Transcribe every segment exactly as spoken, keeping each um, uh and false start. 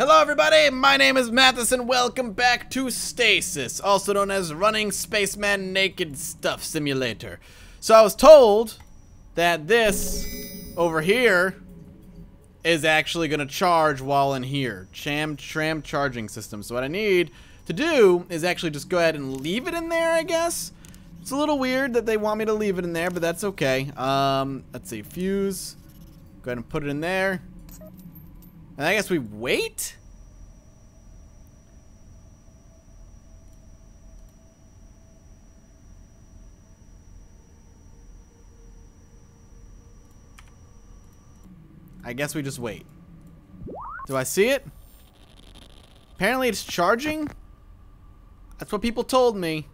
Hello everybody, my name is Mathis and welcome back to Stasis, also known as Running Spaceman Naked Stuff Simulator. So I was told that this over here is actually going to charge while in here. Cham Tram Charging System. So what I need to do is actually just go ahead and leave it in there, I guess. It's a little weird that they want me to leave it in there, but that's okay. Um, let's see, fuse. Go ahead and put it in there. And I guess we wait? I guess we just wait. Do I see it? Apparently it's charging? That's what people told me.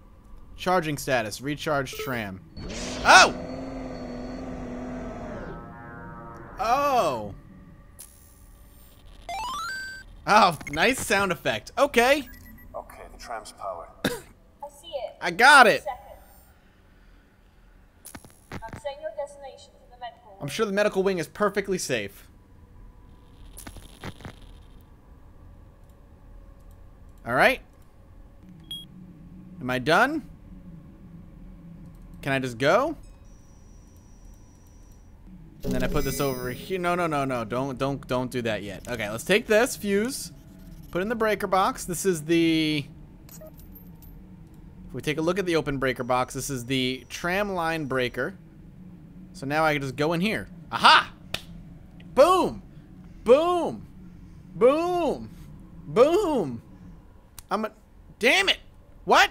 Charging status. Recharge tram. Oh! Oh! Oh, nice sound effect. Okay. Okay, the tram's powered. I see it. I got it. Second. I'm setting your destination to the medical wing. I'm sure the medical wing is perfectly safe. All right. Am I done? Can I just go? And then I put this over here. No, no, no, no. Don't, don't, don't do that yet. Okay, let's take this fuse, put it in the breaker box. This is the. If we take a look at the open breaker box, this is the tram line breaker. So now I can just go in here. Aha! Boom! Boom! Boom! Boom! I'm a. Damn it! What?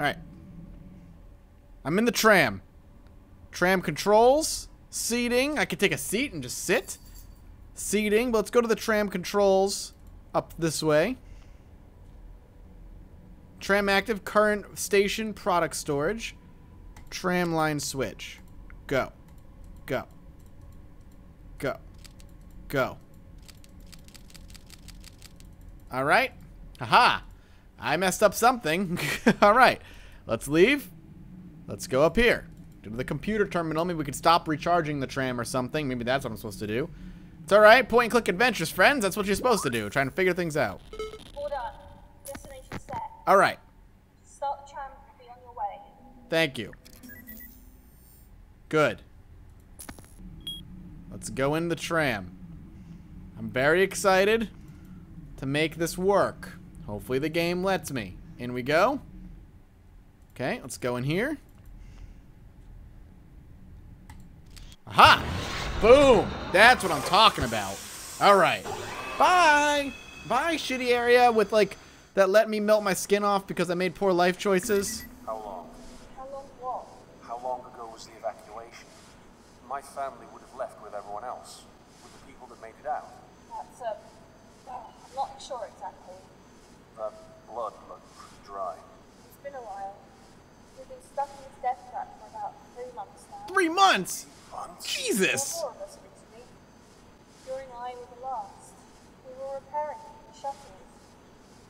All right. I'm in the tram. Tram controls, seating. I could take a seat and just sit. Seating, but let's go to the tram controls up this way. Tram active, current station, product storage. Tram line switch. Go. Go. Go. Go. Alright. Haha. I messed up something. Alright. Let's leave. Let's go up here. To the computer terminal. Maybe we could stop recharging the tram or something. Maybe that's what I'm supposed to do. It's alright. Point and click adventures, friends. That's what you're supposed to do. Trying to figure things out. All done. Destination set. Alright. Start the tram and be on your way. Thank you. Good. Let's go in the tram. I'm very excited to make this work. Hopefully the game lets me. In we go. Okay, let's go in here. Aha! Boom! That's what I'm talking about. Alright. Bye! Bye, shitty area with, like, that let me melt my skin off because I made poor life choices. How long? How long what? How long ago was the evacuation? My family would have left with everyone else. With the people that made it out. That's, uh, well, I'm not sure exactly. That blood looked pretty dry. It's been a while. We've been stuck in this death trap for about three months now. Three months?! Jesus!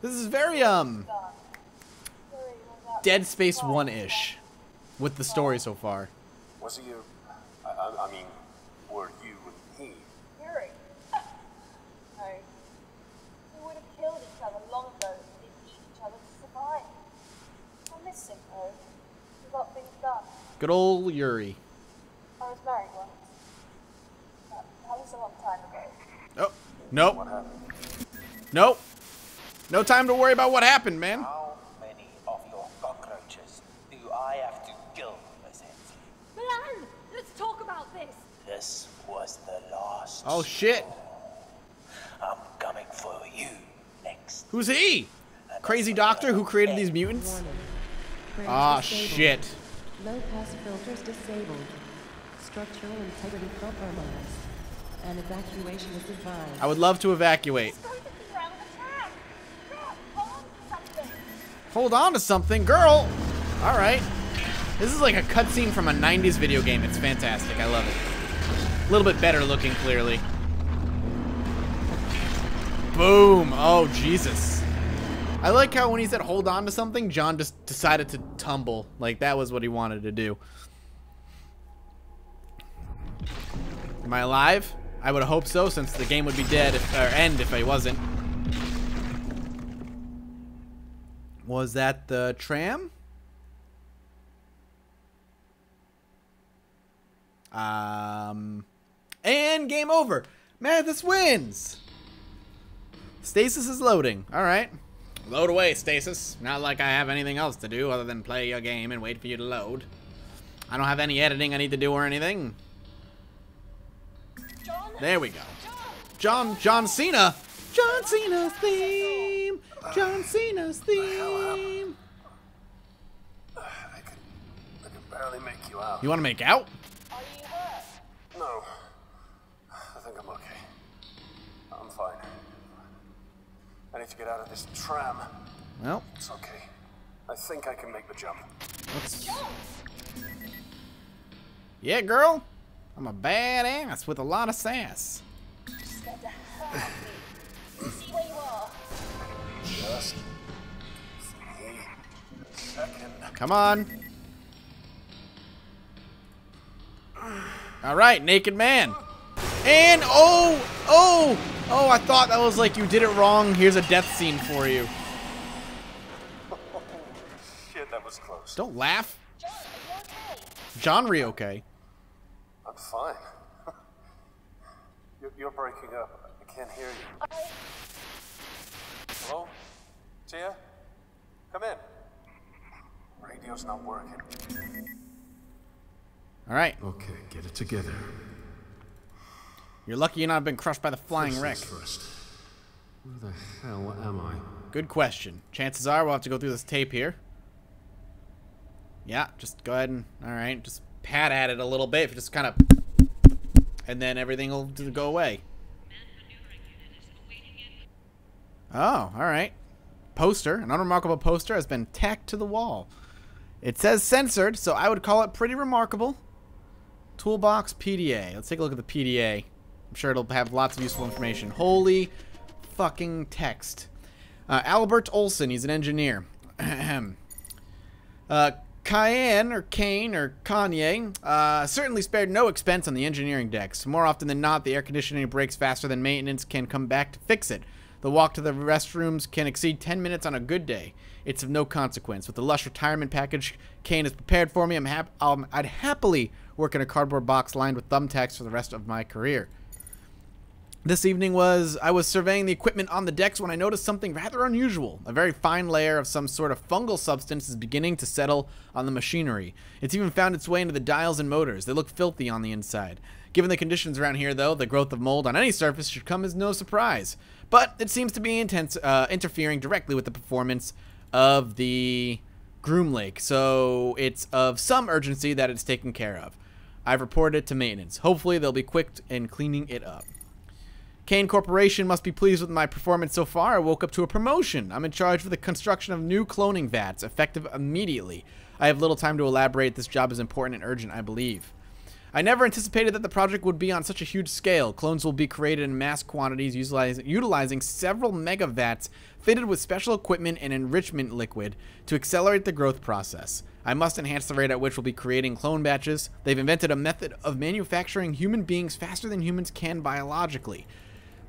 This is very, um, Dead Space one-ish with the story so far. Was he a, I, I mean, were you and he? Yuri? No. We would have killed each other long ago if we didn't need each other to survive. I miss him, though. We got things done. Good old Yuri. I was married once. That was a long time ago. Oh, nope. Nope. No time to worry about what happened, man. How many of your cockroaches do I have to kill, Miss Hensley? Milan, let's talk about this. This was the last. Oh, shit. I'm coming for you next. Who's he? Crazy doctor who created these mutants? Ah, shit. Low pass filters disabled. Structural integrity compromised. An evacuation is advised. I would love to evacuate. Hold on to something, girl. All right. This is like a cutscene from a nineties video game. It's fantastic. I love it. A little bit better looking, clearly. Boom. Oh, Jesus. I like how when he said hold on to something, John just decided to tumble. Like that was what he wanted to do. Am I alive? I I would hope so, since the game would be dead if, or end if I wasn't. Was that the tram? Um, and game over. Man, this wins. Stasis is loading. All right. Load away, Stasis. Not like I have anything else to do other than play your game and wait for you to load. I don't have any editing I need to do or anything. John, there we go. John, John Cena. John Cena's theme. John Cena's theme. Uh, I can, I can barely make you out. You want to make out? Are you hurt? No. I think I'm okay. I'm fine. I need to get out of this tram. Well, it's okay. I think I can make the jump. Let's... Yeah, girl. I'm a bad ass with a lot of sass. Just got to hurt me. See where you are. Just see a second. Come on. All right, naked man. And oh, oh, oh, I thought that was like you did it wrong. Here's a death scene for you. Oh, shit, that was close. Don't laugh. John, are you okay? John, are you okay? I'm fine. You're, you're breaking up. I can't hear you. I... Hello? Tia? Come in. Radio's not working. All right. Okay, get it together. You're lucky you've not been crushed by the flying first wreck. First. Where the hell am I? Good question. Chances are we'll have to go through this tape here. Yeah, just go ahead and, all right, just pat at it a little bit. Just kind of, and then everything will go away. Oh, all right. Poster, an unremarkable poster has been tacked to the wall. It says censored, so I would call it pretty remarkable. Toolbox P D A. Let's take a look at the P D A. I'm sure it'll have lots of useful information. Holy fucking text. Uh, Albert Olson, he's an engineer. uh, Cayenne, or Kane, or Kanye, uh, certainly spared no expense on the engineering decks. More often than not, the air conditioning breaks faster than maintenance can come back to fix it. The walk to the restrooms can exceed ten minutes on a good day. It's of no consequence. With the lush retirement package Kane has prepared for me, I'm hap um, I'd happily work in a cardboard box lined with thumbtacks for the rest of my career. This evening was, I was surveying the equipment on the decks when I noticed something rather unusual. A very fine layer of some sort of fungal substance is beginning to settle on the machinery. It's even found its way into the dials and motors. They look filthy on the inside. Given the conditions around here, though, the growth of mold on any surface should come as no surprise. But it seems to be intense, uh, interfering directly with the performance of the Groom Lake, so it's of some urgency that it's taken care of. I've reported it to maintenance. Hopefully, they'll be quick in cleaning it up. Kane Corporation must be pleased with my performance so far. I woke up to a promotion. I'm in charge of the construction of new cloning vats, effective immediately. I have little time to elaborate. This job is important and urgent, I believe. I never anticipated that the project would be on such a huge scale. Clones will be created in mass quantities, utilizing, utilizing several megavats fitted with special equipment and enrichment liquid to accelerate the growth process. I must enhance the rate at which we'll be creating clone batches. They've invented a method of manufacturing human beings faster than humans can biologically.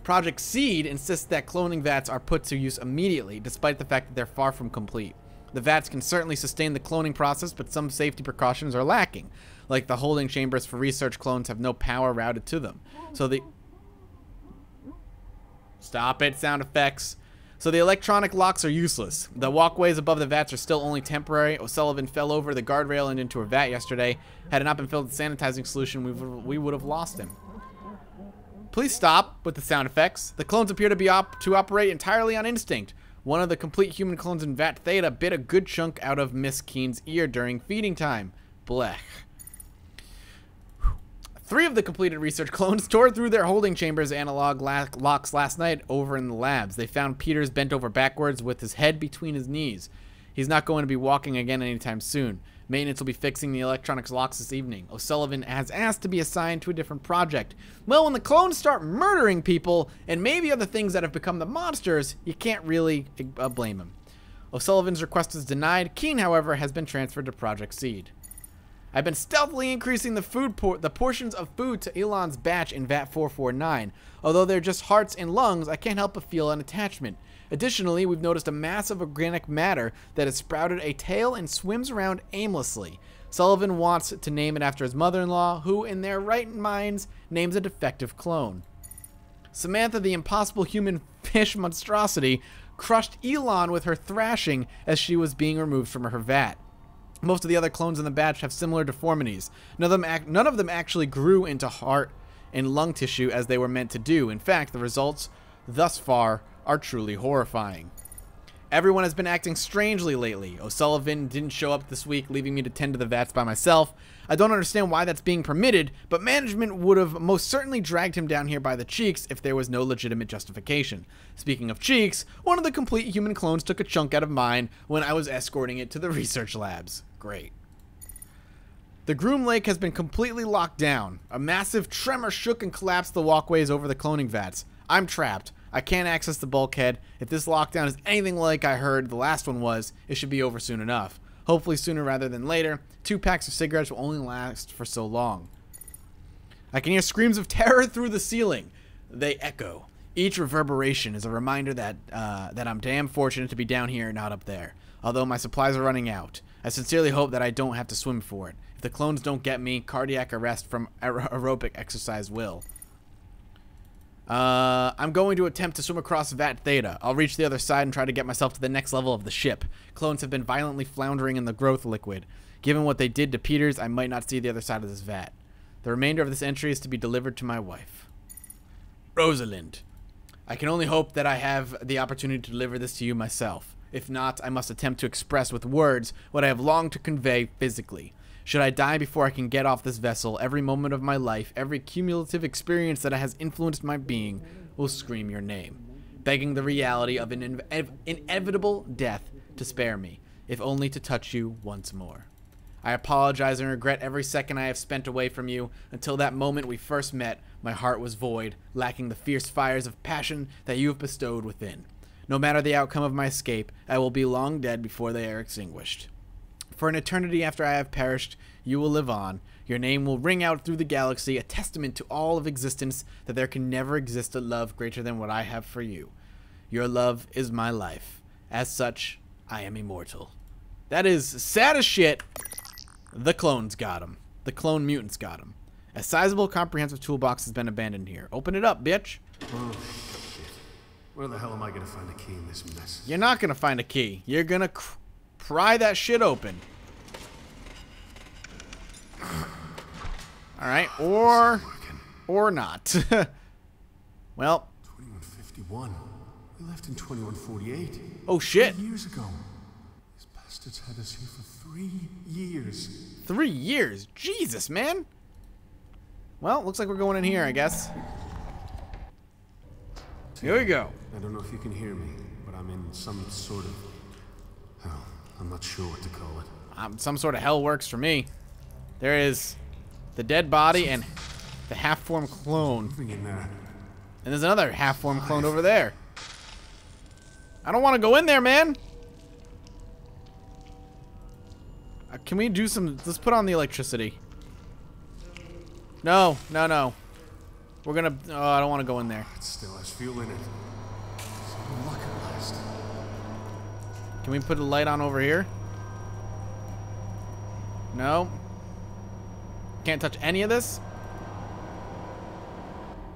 Project SEED insists that cloning vats are put to use immediately, despite the fact that they're far from complete. The vats can certainly sustain the cloning process, but some safety precautions are lacking, like the holding chambers for research clones have no power routed to them. So the... Stop it, sound effects. So the electronic locks are useless. The walkways above the vats are still only temporary. O'Sullivan fell over the guardrail and into a vat yesterday. Had it not been filled with sanitizing solution, we would, we would have lost him. Please stop with the sound effects. The clones appear to be op to operate entirely on instinct. One of the complete human clones in Vat Theta bit a good chunk out of Miss Keene's ear during feeding time. Blech. Three of the completed research clones tore through their holding chambers analog locks last night over in the labs. They found Peters bent over backwards with his head between his knees. He's not going to be walking again anytime soon. Maintenance will be fixing the electronics locks this evening. O'Sullivan has asked to be assigned to a different project. Well, when the clones start murdering people and maybe other things that have become the monsters, you can't really uh, blame him. O'Sullivan's request is denied. Keane, however, has been transferred to Project SEED. I've been stealthily increasing the food por the portions of food to Elon's batch in vat four forty-nine. Although they're just hearts and lungs, I can't help but feel an attachment. Additionally, we've noticed a mass of organic matter that has sprouted a tail and swims around aimlessly. Sullivan wants to name it after his mother-in-law, who, in their right minds, names a defective clone. Samantha, the impossible human fish monstrosity, crushed Elon with her thrashing as she was being removed from her vat. Most of the other clones in the batch have similar deformities. None of them, ac none of them actually grew into heart and lung tissue as they were meant to do. In fact, the results thus far are truly horrifying. Everyone has been acting strangely lately. O'Sullivan didn't show up this week, leaving me to tend to the vats by myself. I don't understand why that's being permitted, but management would have most certainly dragged him down here by the cheeks if there was no legitimate justification. Speaking of cheeks, one of the complete human clones took a chunk out of mine when I was escorting it to the research labs. Great. The Groom Lake has been completely locked down. A massive tremor shook and collapsed the walkways over the cloning vats. I'm trapped. I can't access the bulkhead. If this lockdown is anything like I heard the last one was, it should be over soon enough. Hopefully sooner rather than later. Two packs of cigarettes will only last for so long. I can hear screams of terror through the ceiling. They echo. Each reverberation is a reminder that uh, that I'm damn fortunate to be down here and not up there. Although my supplies are running out. I sincerely hope that I don't have to swim for it. If the clones don't get me, cardiac arrest from aer- aerobic exercise will. Uh, I'm going to attempt to swim across Vat Theta. I'll reach the other side and try to get myself to the next level of the ship. Clones have been violently floundering in the growth liquid. Given what they did to Peters, I might not see the other side of this vat. The remainder of this entry is to be delivered to my wife. Rosalind. I can only hope that I have the opportunity to deliver this to you myself. If not, I must attempt to express with words what I have longed to convey physically. Should I die before I can get off this vessel, every moment of my life, every cumulative experience that has influenced my being will scream your name, begging the reality of an in inevitable death to spare me, if only to touch you once more. I apologize and regret every second I have spent away from you. Until that moment we first met, my heart was void, lacking the fierce fires of passion that you have bestowed within. No matter the outcome of my escape, I will be long dead before they are extinguished. For an eternity after I have perished, you will live on. Your name will ring out through the galaxy, a testament to all of existence that there can never exist a love greater than what I have for you. Your love is my life. As such, I am immortal. That is sad as shit. The clones got him. The clone mutants got him. A sizable comprehensive toolbox has been abandoned here. Open it up, bitch. Oh, shit. Where the hell am I going to find a key in this mess? You're not going to find a key. You're going to... Cr pry that shit open. Alright, or... or not. Well... twenty-one fifty-one. We left in twenty-one forty-eight. Oh, shit. Three years ago. These bastards had us here for three years. Three years? Jesus, man. Well, looks like we're going in here, I guess. Here we go. I don't know if you can hear me, but I'm in some sort of... hell. I'm not sure what to call it. Um, some sort of hell works for me. There is the dead body and the half-formed clone. In there. And there's another half-formed clone over there. I don't want to go in there, man. Uh, can we do some... let's put on the electricity. No, no, no. We're gonna... oh, I don't want to go in there. It still has fuel in it. Some luck at last. Can we put a light on over here? No. Can't touch any of this?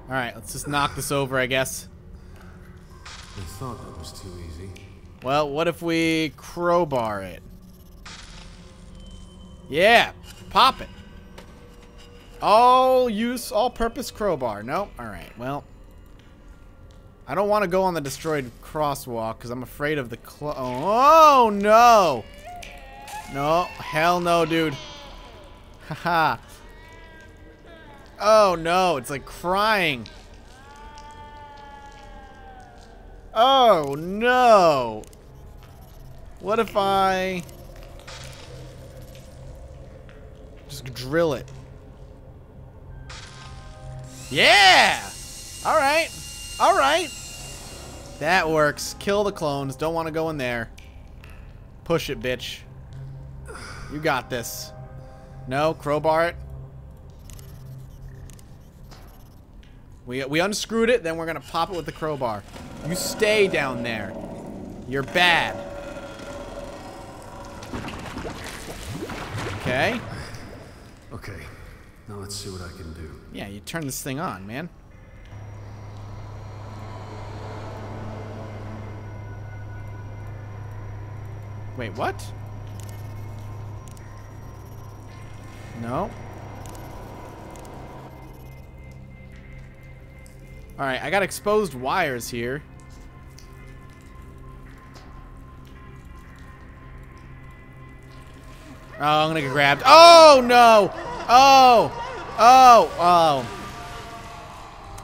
Alright, let's just knock this over, I guess. I thought that was too easy. Well, what if we crowbar it? Yeah! Pop it! All use, all-purpose crowbar. Nope. Alright, well. I don't want to go on the destroyed crosswalk because I'm afraid of the clo- oh, oh, no! No, hell no, dude. Haha. Oh, no, it's like crying. Oh, no! What if I... just drill it? Yeah! Alright. Alright! That works. Kill the clones. Don't want to go in there. Push it, bitch. You got this. No, crowbar it. We, we unscrewed it, then we're gonna pop it with the crowbar. You stay down there. You're bad. Okay. Okay, now let's see what I can do. Yeah, you turn this thing on, man. Wait, what? No. Alright, I got exposed wires here. Oh, I'm gonna get grabbed. Oh, no! Oh! Oh! Oh!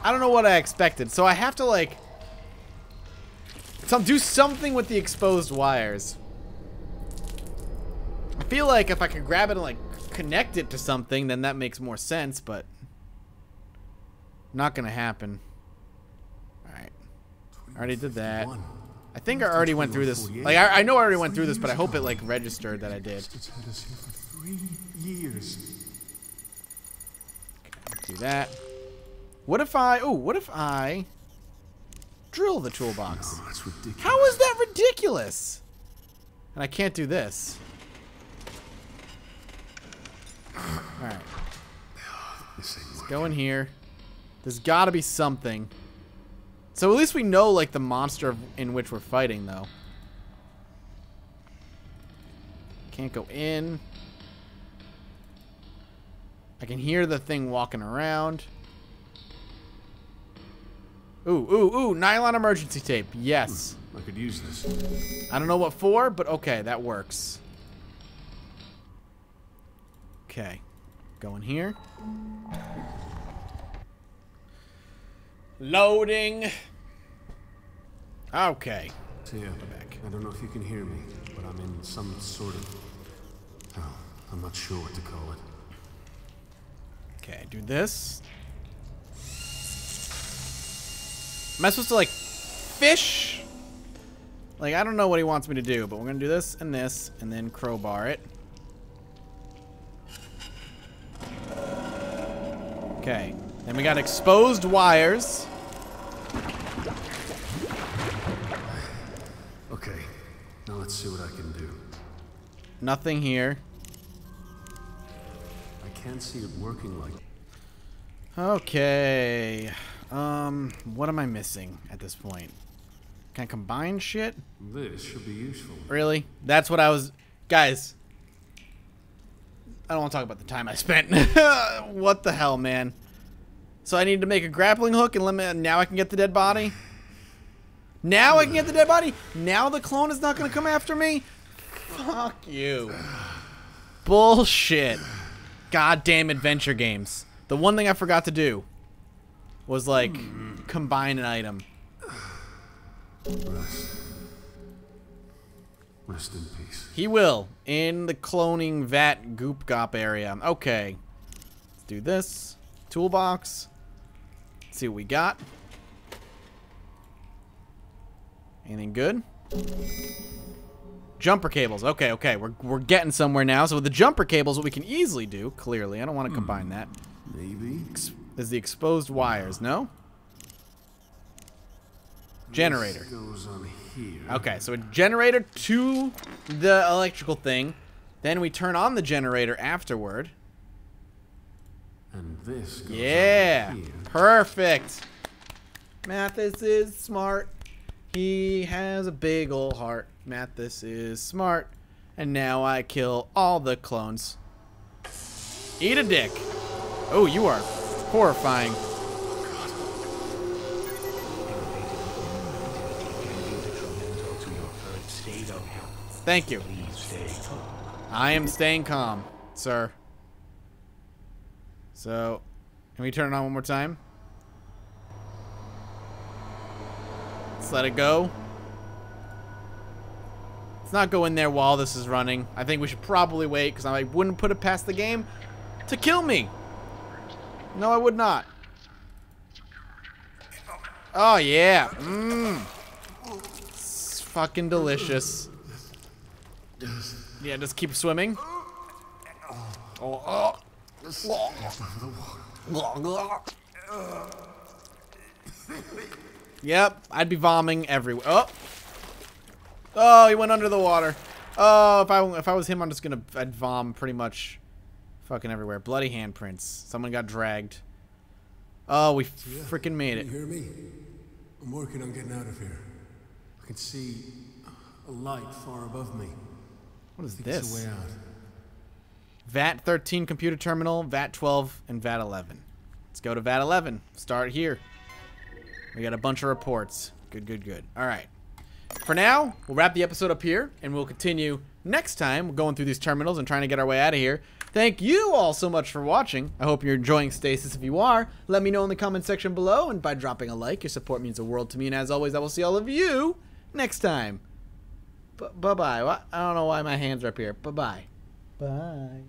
I don't know what I expected, so I have to, like... some do something with the exposed wires. I feel like if I could grab it and, like, connect it to something, then that makes more sense, but... not gonna happen. Alright. I already did that. I think I already went through this. Like, I, I know I already went through this, but I hope it, like, registered that I did. Do that. What if I... oh, what if I... drill the toolbox? How is that ridiculous? And I can't do this. Alright. Let's go in here. There's gotta be something. So at least we know, like, the monster in which we're fighting, though. Can't go in. I can hear the thing walking around. Ooh, ooh, ooh, nylon emergency tape. Yes. Ooh, I could use this. I don't know what for, but okay, that works. Okay. Go in here. Loading. Okay. So yeah, back. I don't know if you can hear me, but I'm in some sort of... oh, I'm not sure what to call it. Okay, do this. Am I supposed to, like, fish? Like, I don't know what he wants me to do, but we're gonna do this and this, and then crowbar it. Okay. Then we got exposed wires. Okay, now let's see what I can do. Nothing here. I can't see it working like... okay. Um, what am I missing at this point? Can I combine shit? This should be useful. Really? That's what I was... guys. I don't want to talk about the time I spent. What the hell, man? So I need to make a grappling hook and let me... now I can get the dead body? Now I can get the dead body? Now the clone is not going to come after me? Fuck you. Bullshit. Goddamn adventure games. The one thing I forgot to do was, like, mm. combine an item. Rest. Rest in peace. He will. In the cloning vat goop gop area. Okay. Let's do this. Toolbox. Let's see what we got. Anything good? Jumper cables. Okay, okay. We're, we're getting somewhere now. So with the jumper cables, what we can easily do, clearly. I don't want to combine that. Maybe. Is the exposed wires. No? Generator. Goes on here. Okay, so a generator to the electrical thing. Then we turn on the generator afterward. And this goes yeah, here. Perfect. Mathis is smart. He has a big ol' heart. Mathis is smart. And now I kill all the clones. Eat a dick. Oh, you are horrifying. Thank you. I am staying calm, sir. So, can we turn it on one more time? Let's let it go. Let's not go in there while this is running. I think we should probably wait, because I wouldn't put it past the game to kill me. No, I would not. Oh, yeah. Mmm. It's fucking delicious. Yeah, just keep swimming. Oh, oh. Yep, I'd be vomiting everywhere. Oh, oh, he went under the water. Oh, if I if I was him, I'm just gonna I'd vom pretty much, fucking everywhere. Bloody handprints. Someone got dragged. Oh, we yeah, freaking made it. You hear me? I'm working on getting out of here. I can see a light far above me. What is this? Way out. VAT thirteen computer terminal, VAT twelve, and VAT eleven. Let's go to VAT eleven. Start here. We got a bunch of reports. Good, good, good. All right. For now, we'll wrap the episode up here, and we'll continue next time going through these terminals and trying to get our way out of here. Thank you all so much for watching. I hope you're enjoying Stasis. If you are, let me know in the comment section below, and by dropping a like, your support means the world to me, and as always, I will see all of you next time. B- bye-bye. I don't know why my hands are up here. Bye-bye. Bye.